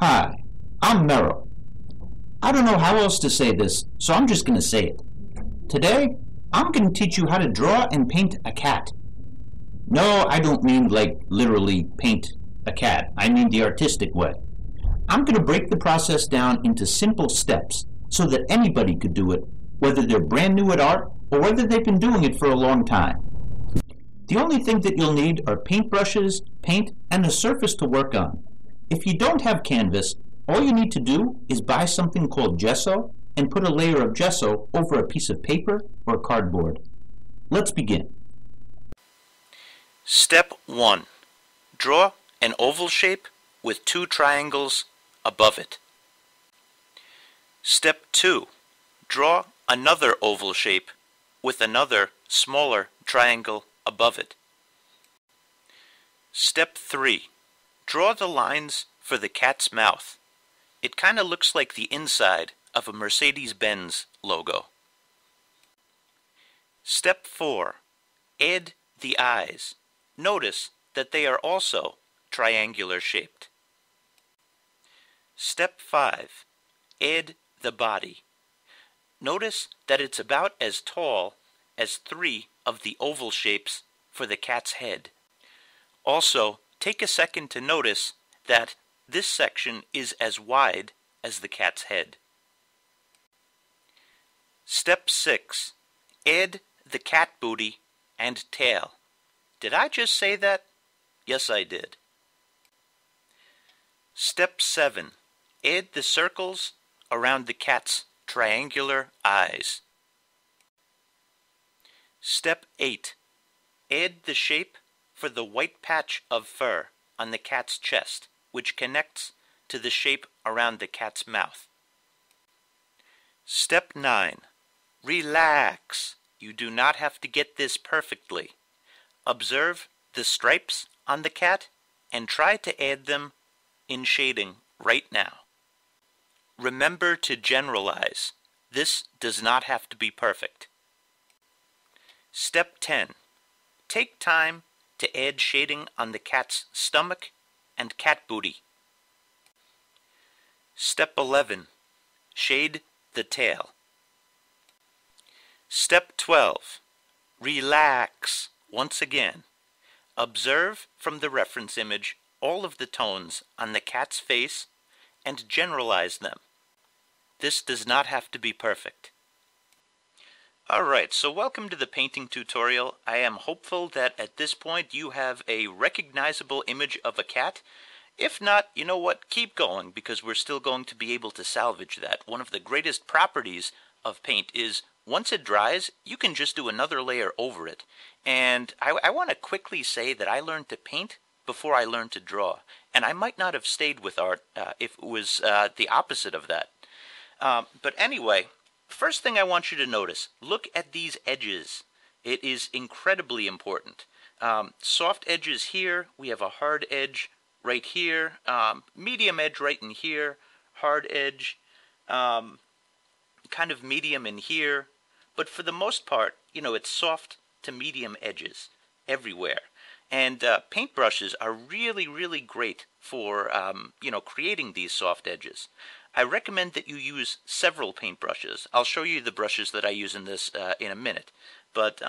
Hi, I'm Merrill. I don't know how else to say this, so I'm just going to say it. Today, I'm going to teach you how to draw and paint a cat. No, I don't mean like literally paint a cat. I mean the artistic way. I'm going to break the process down into simple steps so that anybody could do it, whether they're brand new at art or whether they've been doing it for a long time. The only thing that you'll need are paintbrushes, paint, and a surface to work on. If you don't have canvas, all you need to do is buy something called gesso and put a layer of gesso over a piece of paper or cardboard. Let's begin. Step 1. Draw an oval shape with two triangles above it. Step 2. Draw another oval shape with another smaller triangle above it. Step 3. Draw the lines for the cat's mouth. It kind of looks like the inside of a Mercedes-Benz logo. Step 4. Add the eyes. Notice that they are also triangular shaped. Step 5. Add the body. Notice that it's about as tall as three of the oval shapes for the cat's head. Also, take a second to notice that this section is as wide as the cat's head. Step 6. Add the cat booty and tail. Did I just say that? Yes, I did. Step 7. Add the circles around the cat's triangular eyes. Step 8. Add the shape for the white patch of fur on the cat's chest, which connects to the shape around the cat's mouth. Step 9. Relax. You do not have to get this perfectly. Observe the stripes on the cat and try to add them in shading right now. Remember to generalize. This does not have to be perfect. Step 10. Take time to add shading on the cat's stomach and cat booty. Step 11. Shade the tail. Step 12. Relax once again. Observe from the reference image all of the tones on the cat's face and generalize them. This does not have to be perfect. Alright, so welcome to the painting tutorial. I am hopeful that at this point you have a recognizable image of a cat. If not, you know what, keep going, because we're still going to be able to salvage that. One of the greatest properties of paint is once it dries, you can just do another layer over it. And I want to quickly say that I learned to paint before I learned to draw. And I might not have stayed with art if it was the opposite of that. But anyway, first thing I want you to notice, look at these edges. It is incredibly important. Soft edges here, we have a hard edge right here, medium edge right in here, hard edge, kind of medium in here. But for the most part, you know, it's soft to medium edges everywhere. And paintbrushes are really, really great for, you know, creating these soft edges. I recommend that you use several paintbrushes. I'll show you the brushes that I use in this in a minute. But,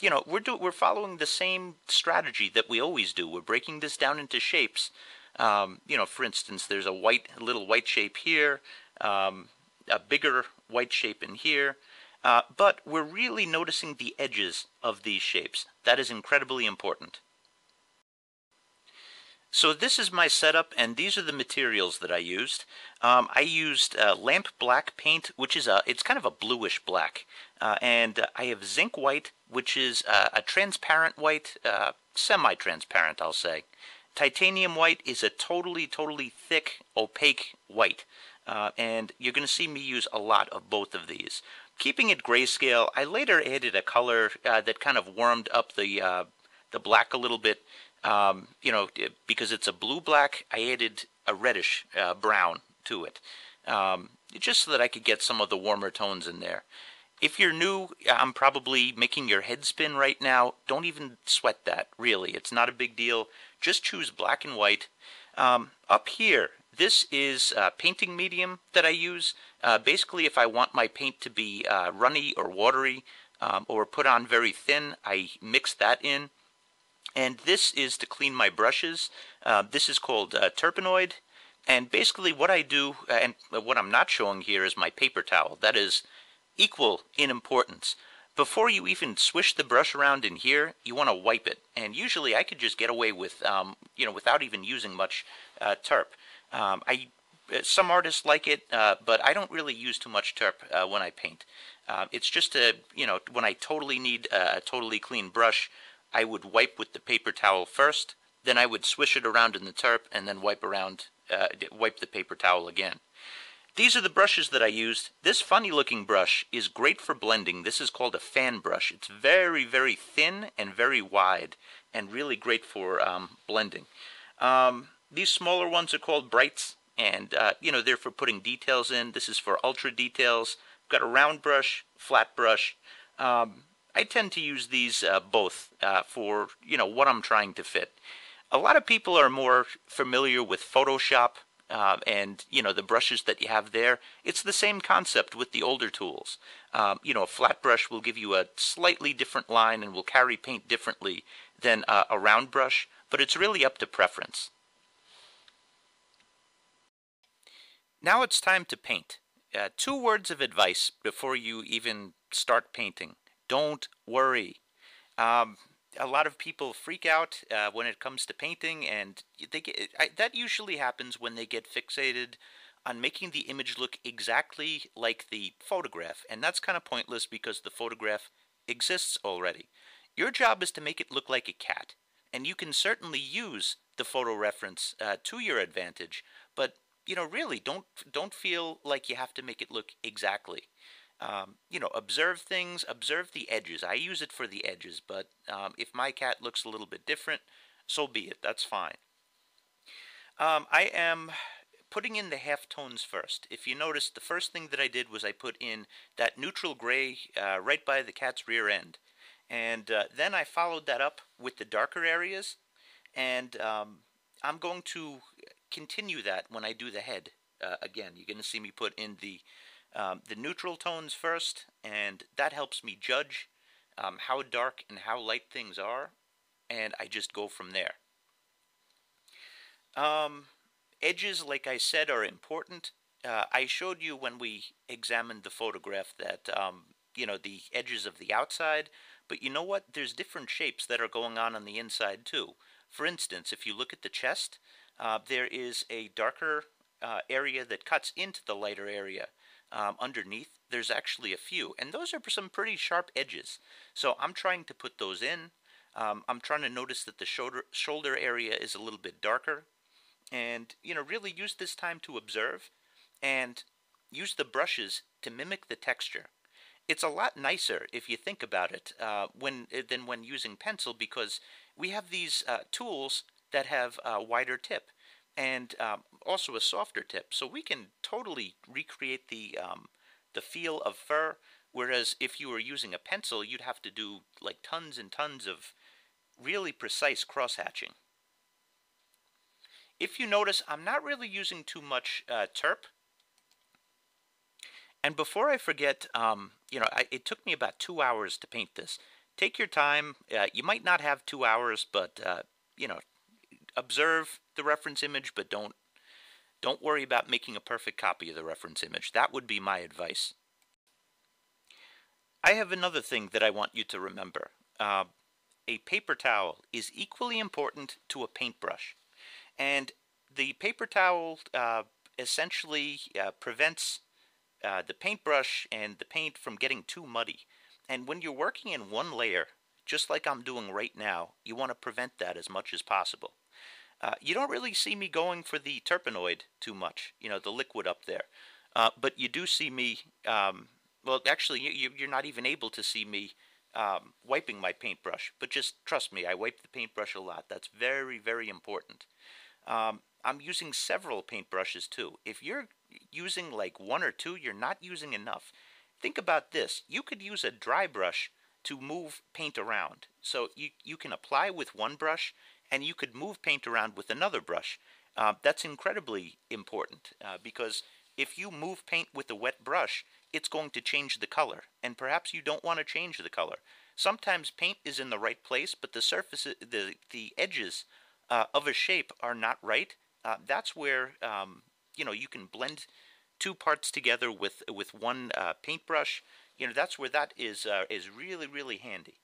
you know, we're following the same strategy that we always do. We're breaking this down into shapes. You know, for instance, there's a little white shape here, a bigger white shape in here. But we're really noticing the edges of these shapes. That is incredibly important. So this is my setup, and these are the materials that I used. I used lamp black paint, which is it's kind of a bluish black. And I have zinc white, which is a transparent white, semi-transparent, I'll say. Titanium white is a totally, totally thick, opaque white. And you're going to see me use a lot of both of these. Keeping it grayscale, I later added a color that kind of warmed up the black a little bit. You know, because it's a blue-black, I added a reddish brown to it, just so that I could get some of the warmer tones in there. If you're new, I'm probably making your head spin right now. Don't even sweat that, really. It's not a big deal. Just choose black and white. Up here, This is a painting medium that I use. Basically, if I want my paint to be runny or watery or put on very thin, I mix that in. And this is to clean my brushes. This is called terpenoid. And basically what I do, and what I'm not showing here, is my paper towel. That is equal in importance. Before you even swish the brush around in here, you want to wipe it. And usually I could just get away with, without even using much terp. Some artists like it, but I don't really use too much terp when I paint. It's just when I totally need a totally clean brush, I would wipe with the paper towel first, then I would swish it around in the terp, and then wipe the paper towel again. These are the brushes that I used. This funny looking brush is great for blending. This is called a fan brush. It's very, very thin and very wide and really great for blending. These smaller ones are called brights, and they're for putting details in. This is for ultra details. I've got a round brush, flat brush. I tend to use these both for what I'm trying to fit. A lot of people are more familiar with Photoshop and the brushes that you have there. It's the same concept with the older tools. A flat brush will give you a slightly different line and will carry paint differently than a round brush, but it's really up to preference. Now it's time to paint. 2 words of advice before you even start painting. Don't worry. A lot of people freak out when it comes to painting, and that usually happens when they get fixated on making the image look exactly like the photograph, and that's kind of pointless because the photograph exists already. Your job is to make it look like a cat, and you can certainly use the photo reference to your advantage, but really don't feel like you have to make it look exactly. Observe things, observe the edges. I use it for the edges, but if my cat looks a little bit different, so be it. That's fine. I am putting in the halftones first. If you notice, the first thing that I did was I put in that neutral gray right by the cat's rear end. And then I followed that up with the darker areas, and I'm going to continue that when I do the head. Again, you're going to see me put in the neutral tones first, and that helps me judge how dark and how light things are, and I just go from there. Edges, like I said, are important. I showed you when we examined the photograph that, the edges of the outside, but you know what? There's different shapes that are going on the inside too. For instance, if you look at the chest, there is a darker area that cuts into the lighter area. Underneath, there's actually a few, and those are some pretty sharp edges. So I'm trying to put those in. I'm trying to notice that the shoulder area is a little bit darker, and really use this time to observe, and use the brushes to mimic the texture. It's a lot nicer if you think about it than when using pencil, because we have these tools that have a wider tip. And also a softer tip, so we can totally recreate the feel of fur, whereas if you were using a pencil, you'd have to do like tons and tons of really precise cross-hatching. If you notice, I'm not really using too much terp. And before I forget, it took me about 2 hours to paint this. Take your time. You might not have 2 hours, but observe the reference image, but don't worry about making a perfect copy of the reference image. That would be my advice. I have another thing that I want you to remember. A paper towel is equally important to a paintbrush, and the paper towel essentially prevents the paintbrush and the paint from getting too muddy. And when you're working in one layer, just like I'm doing right now, you want to prevent that as much as possible. You don't really see me going for the terpenoid too much, the liquid up there. But you do see me, well, actually, you're not even able to see me wiping my paintbrush. But just trust me, I wipe the paintbrush a lot. That's very, very important. I'm using several paintbrushes, too. If you're using, like, 1 or 2, you're not using enough. Think about this. You could use a dry brush to move paint around. So you can apply with one brush, and you could move paint around with another brush. That's incredibly important because if you move paint with a wet brush, it's going to change the color, and perhaps you don't want to change the color. Sometimes paint is in the right place, but the surfaces, the edges of a shape are not right. That's where you know, you can blend two parts together with one paintbrush. You know, that's where that is really handy.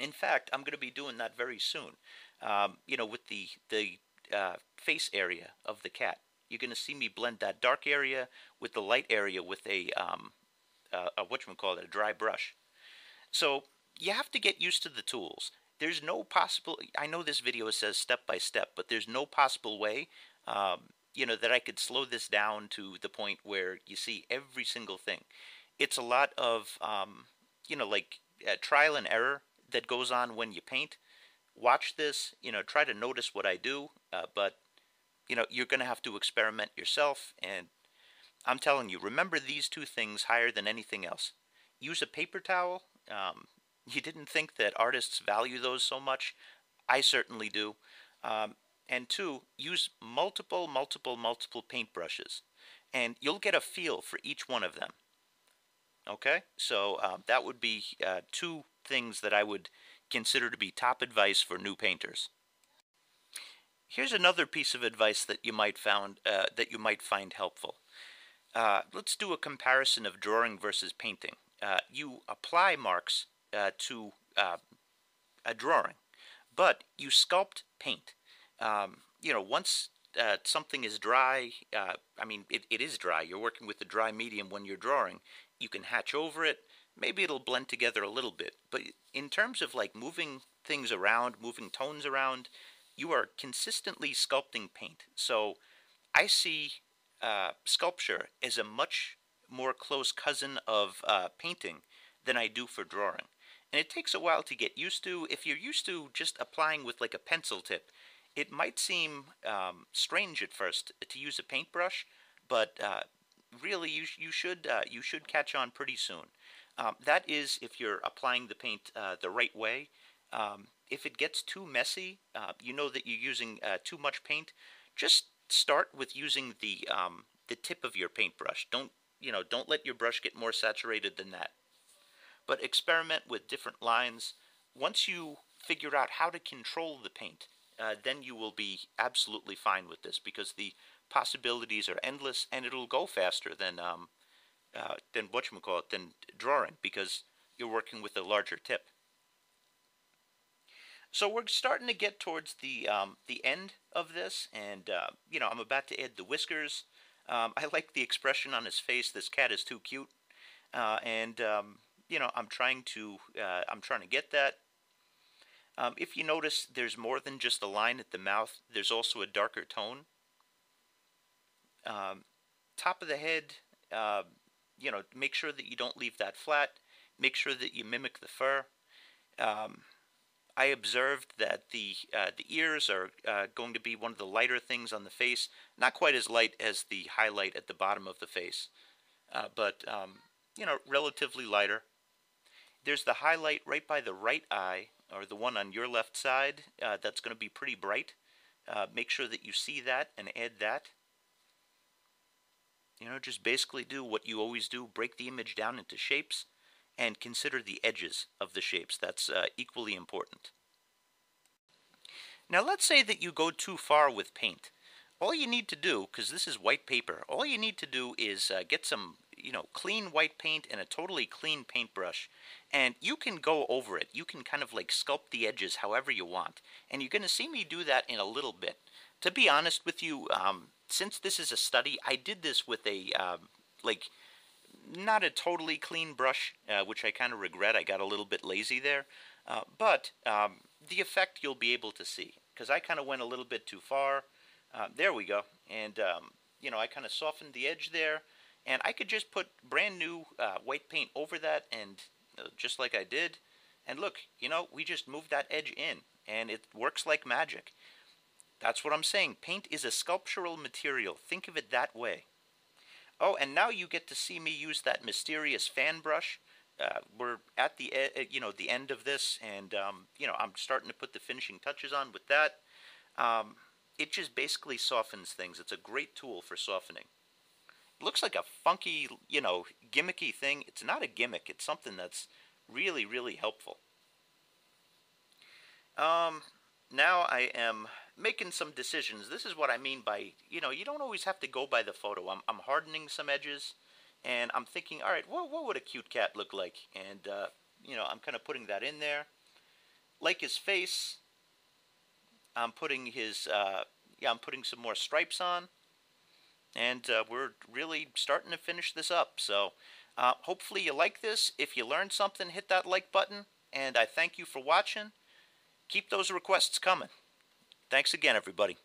In fact, I'm going to be doing that very soon. You know, with the face area of the cat, you're going to see me blend that dark area with the light area with a whatchamacallit, a dry brush. So you have to get used to the tools. There's no possible, I know this video says step by step, but there's no possible way, you know, that I could slow this down to the point where you see every single thing. It's a lot of, you know, like trial and error that goes on when you paint. Watch this, you know, try to notice what I do, but, you know, you're going to have to experiment yourself. And I'm telling you, remember these two things higher than anything else. Use a paper towel. You didn't think that artists value those so much. I certainly do. And two, use multiple paintbrushes, and you'll get a feel for each one of them. Okay, so that would be two things that I would consider to be top advice for new painters. Here's another piece of advice that you might find helpful. Let's do a comparison of drawing versus painting. You apply marks to a drawing, but you sculpt paint. You know, once something is dry, I mean, it is dry. You're working with a dry medium when you're drawing. You can hatch over it. Maybe it'll blend together a little bit. But in terms of like moving things around, moving tones around, you are consistently sculpting paint. So I see sculpture as a much more close cousin of painting than I do for drawing. And it takes a while to get used to. If you're used to just applying with like a pencil tip, it might seem strange at first to use a paintbrush, but really you should catch on pretty soon. That is if you're applying the paint the right way. If it gets too messy, you know that you're using too much paint. Just start with using the tip of your paintbrush. Don't let your brush get more saturated than that. But experiment with different lines. Once you figure out how to control the paint, then you will be absolutely fine with this, because the possibilities are endless, and it'll go faster than drawing, because you're working with a larger tip. So we're starting to get towards the end of this, and you know, I'm about to add the whiskers. I like the expression on his face. This cat is too cute, and you know, I'm trying to get that. If you notice, there's more than just a line at the mouth. There's also a darker tone. Top of the head, you know, make sure that you don't leave that flat. Make sure that you mimic the fur. I observed that the ears are going to be one of the lighter things on the face. Not quite as light as the highlight at the bottom of the face, but, you know, relatively lighter. There's the highlight right by the right eye, or the one on your left side, that's going to be pretty bright. Make sure that you see that and add that. You know, just basically do what you always do, break the image down into shapes and consider the edges of the shapes. That's equally important. Now let's say that you go too far with paint. All you need to do, because this is white paper, all you need to do is get some, you know, clean white paint and a totally clean paintbrush, and you can go over it. You can kind of like sculpt the edges however you want, and you're going to see me do that in a little bit. To be honest with you, since this is a study, I did this with a, like, not a totally clean brush, which I kind of regret. I got a little bit lazy there, but the effect you'll be able to see, because I kind of went a little bit too far. There we go, and, you know, I kind of softened the edge there. And I could just put brand new white paint over that, and just like I did. And look, you know, we just moved that edge in, and it works like magic. That's what I'm saying. Paint is a sculptural material. Think of it that way. Oh, and now you get to see me use that mysterious fan brush. We're at the you know, the end of this, and you know, I'm starting to put the finishing touches on with that. it just basically softens things. It's a great tool for softening. It looks like a funky, you know, gimmicky thing. It's not a gimmick. It's something that's really, really helpful. Now I am making some decisions. This is what I mean by, you know, you don't always have to go by the photo. I'm hardening some edges, and I'm thinking, all right, what would a cute cat look like? And, you know, I'm kind of putting that in there. Like his face, I'm putting his, I'm putting some more stripes on. And we're really starting to finish this up. So hopefully you like this. If you learned something, hit that like button. And I thank you for watching. Keep those requests coming. Thanks again, everybody.